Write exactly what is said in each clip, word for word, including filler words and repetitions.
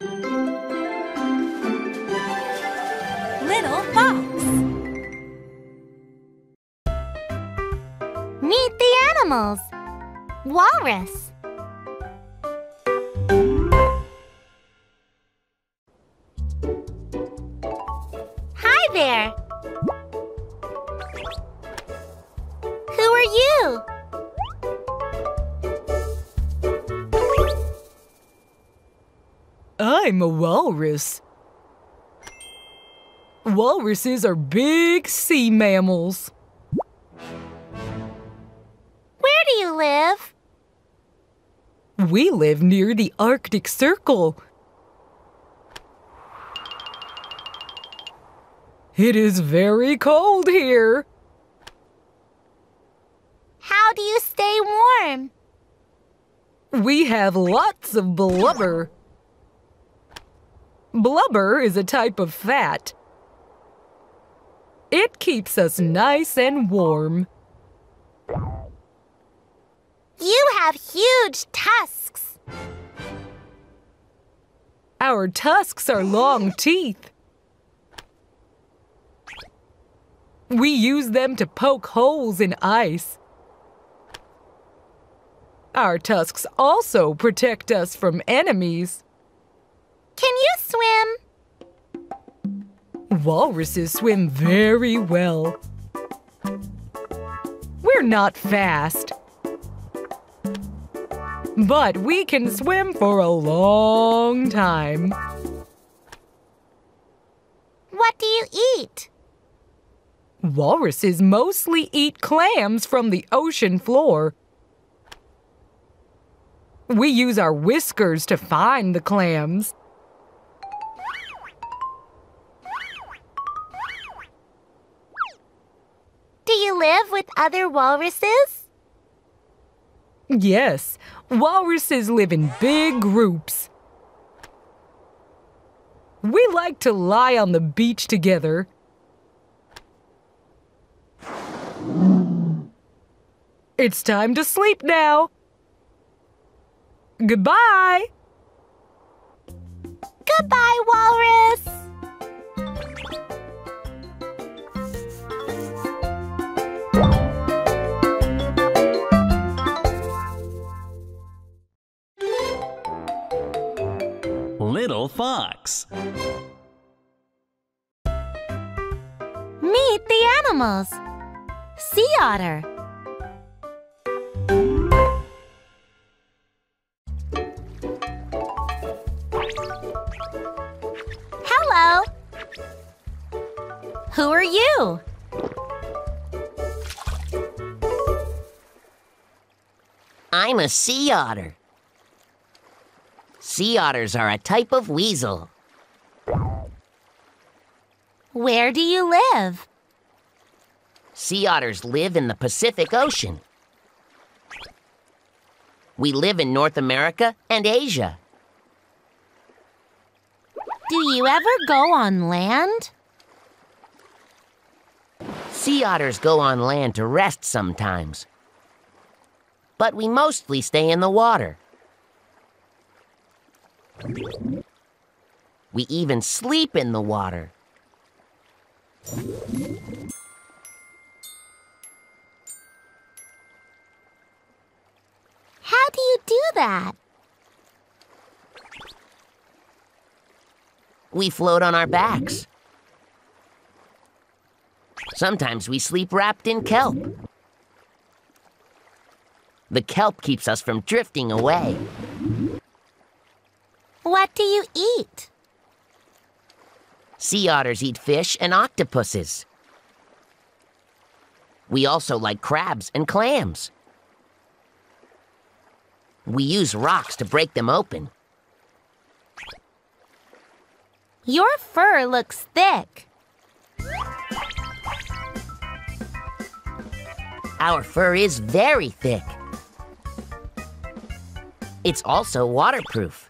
Little Fox. Meet the animals. Walrus. Hi there. Who are you? I'm a walrus. Walruses are big sea mammals. Where do you live? We live near the Arctic Circle. It is very cold here. How do you stay warm? We have lots of blubber. Blubber is a type of fat. It keeps us nice and warm. You have huge tusks. Our tusks are long teeth. We use them to poke holes in ice. Our tusks also protect us from enemies. Can you swim? Walruses swim very well. We're not fast, but we can swim for a long time. What do you eat? Walruses mostly eat clams from the ocean floor. We use our whiskers to find the clams. Live with other walruses? Yes, walruses live in big groups. We like to lie on the beach together. It's time to sleep now. Goodbye. Goodbye, walrus. Little Fox. Meet the animals. Sea otter. Hello. Who are you? I'm a sea otter. Sea otters are a type of weasel. Where do you live? Sea otters live in the Pacific Ocean. We live in North America and Asia. Do you ever go on land? Sea otters go on land to rest sometimes, but we mostly stay in the water. We even sleep in the water. How do you do that? We float on our backs. Sometimes we sleep wrapped in kelp. The kelp keeps us from drifting away. What do you eat? Sea otters eat fish and octopuses. We also like crabs and clams. We use rocks to break them open. Your fur looks thick. Our fur is very thick. It's also waterproof.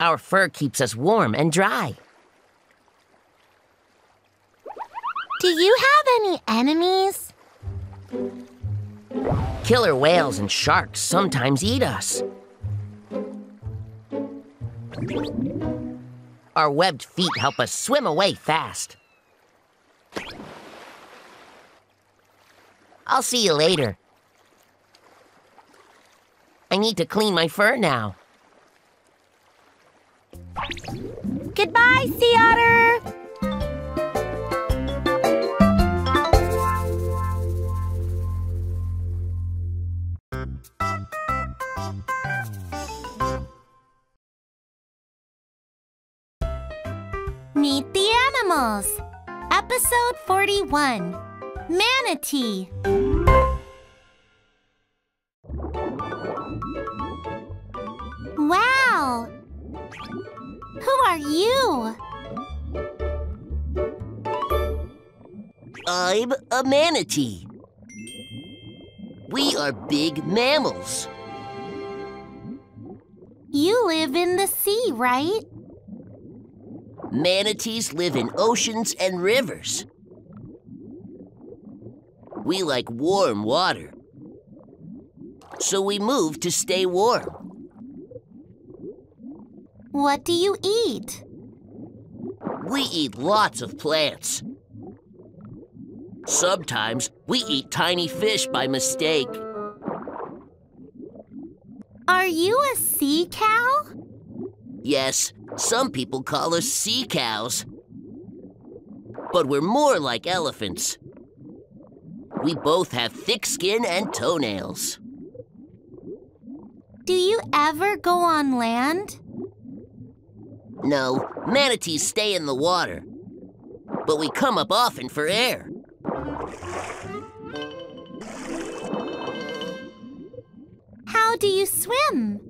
Our fur keeps us warm and dry. Do you have any enemies? Killer whales and sharks sometimes eat us. Our webbed feet help us swim away fast. I'll see you later. I need to clean my fur now. Goodbye, sea otter! Meet the Animals, Episode forty-one, Manatee. Wow! Who are you? I'm a manatee. We are big mammals. You live in the sea, right? Manatees live in oceans and rivers. We like warm water, so we move to stay warm. What do you eat? We eat lots of plants. Sometimes we eat tiny fish by mistake. Are you a sea cow? Yes. Some people call us sea cows, but we're more like elephants. We both have thick skin and toenails. Do you ever go on land? No, manatees stay in the water, but we come up often for air. How do you swim?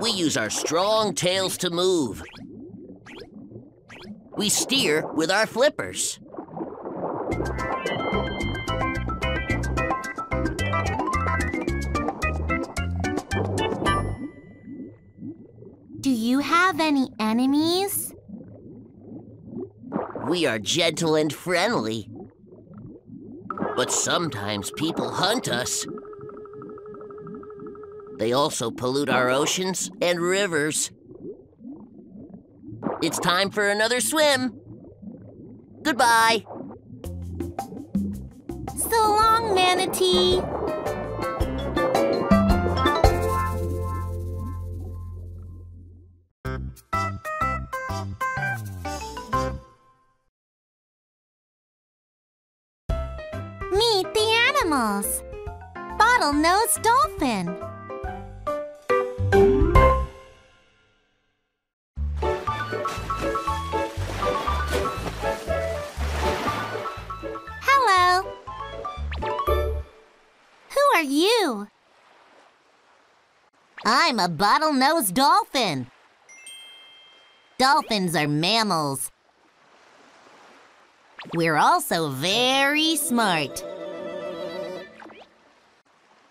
We use our strong tails to move. We steer with our flippers. Do you have any enemies? We are gentle and friendly, but sometimes people hunt us. They also pollute our oceans and rivers. It's time for another swim. Goodbye. So long, manatee. Meet the animals. Bottlenose dolphin. Who are you? I'm a bottlenose dolphin. Dolphins are mammals. We're also very smart.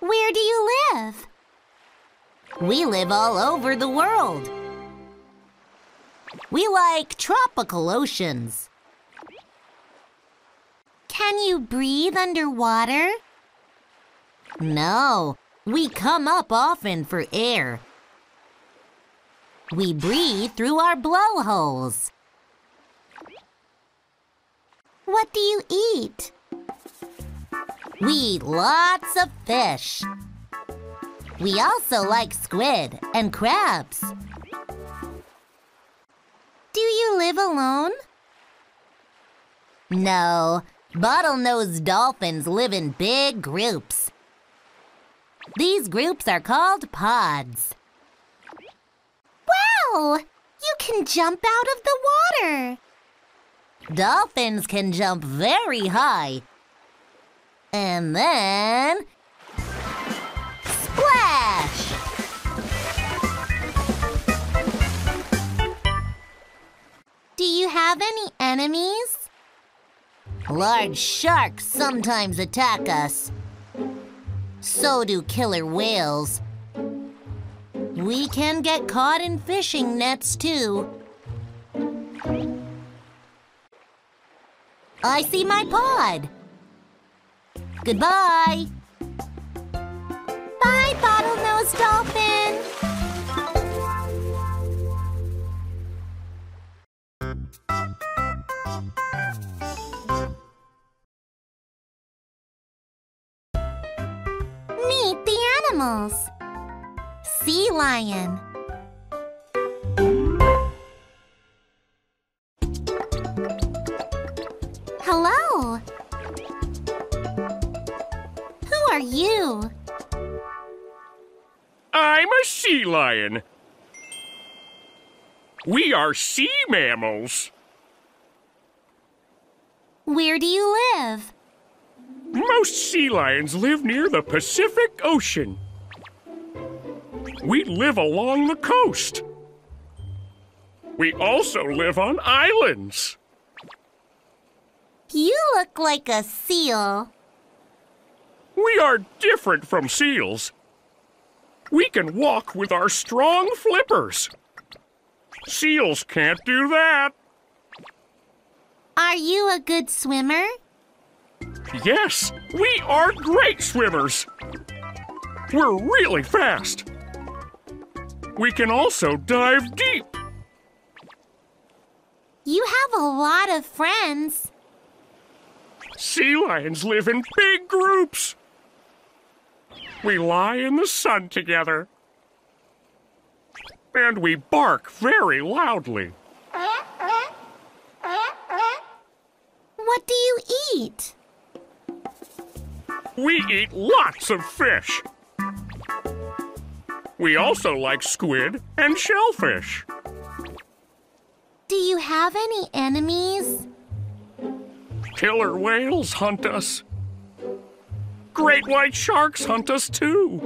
Where do you live? We live all over the world. We like tropical oceans. Can you breathe underwater? No, we come up often for air. We breathe through our blowholes. What do you eat? We eat lots of fish. We also like squid and crabs. Do you live alone? No, bottlenose dolphins live in big groups. These groups are called pods. Wow! You can jump out of the water! Dolphins can jump very high. And then... splash! Do you have any enemies? Large sharks sometimes attack us. So do killer whales. We can get caught in fishing nets, too. I see my pod. Goodbye. Bye, bottlenose dolphin. animals. Sea lion. Hello. Who are you? I'm a sea lion. We are sea mammals. Where do you live? Most sea lions live near the Pacific Ocean. We live along the coast. We also live on islands. You look like a seal. We are different from seals. We can walk with our strong flippers. Seals can't do that. Are you a good swimmer? Yes, we are great swimmers. We're really fast. We can also dive deep. You have a lot of friends. Sea lions live in big groups. We lie in the sun together. And we bark very loudly. What do you eat? We eat lots of fish. We also like squid and shellfish. Do you have any enemies? Killer whales hunt us. Great white sharks hunt us too.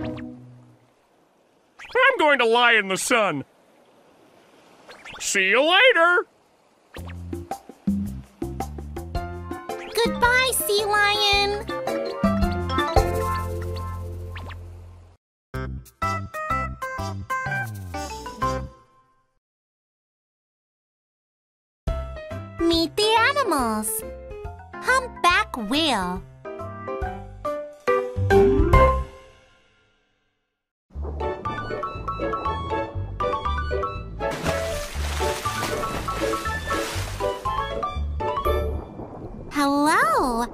I'm going to lie in the sun. See you later. Goodbye, sea lion. Meet the animals. Humpback whale. Hello.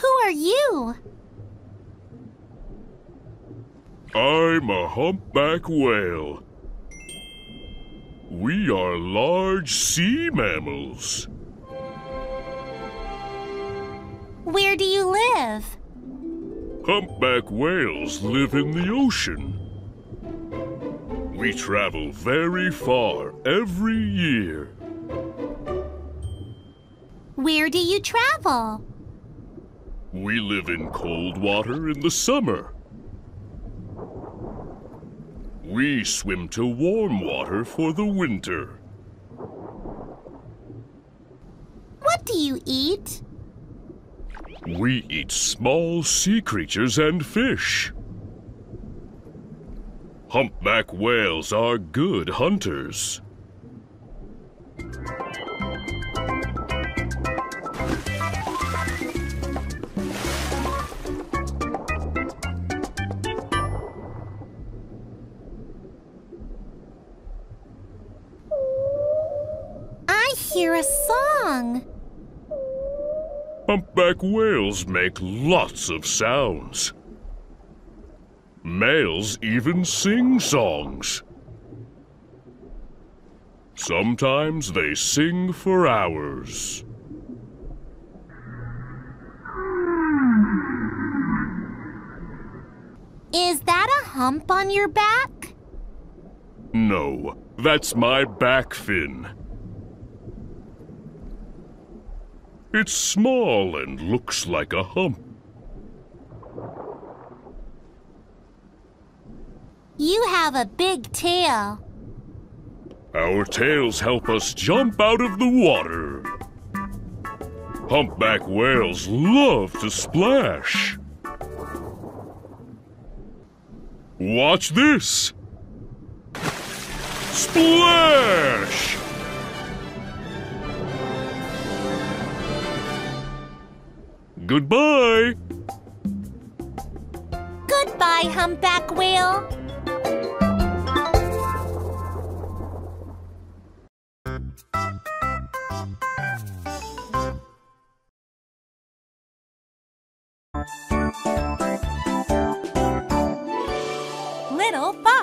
Who are you? I'm a humpback whale. We are large sea mammals. Where do you live? Humpback whales live in the ocean. We travel very far every year. Where do you travel? We live in cold water in the summer. We swim to warm water for the winter. What do you eat? We eat small sea creatures and fish. Humpback whales are good hunters. Hear a song. Humpback whales make lots of sounds. Males even sing songs. Sometimes they sing for hours. Is that a hump on your back? No, that's my back fin. It's small and looks like a hump. You have a big tail. Our tails help us jump out of the water. Humpback whales love to splash. Watch this. Splash! Goodbye! Goodbye, humpback whale! Little Fox.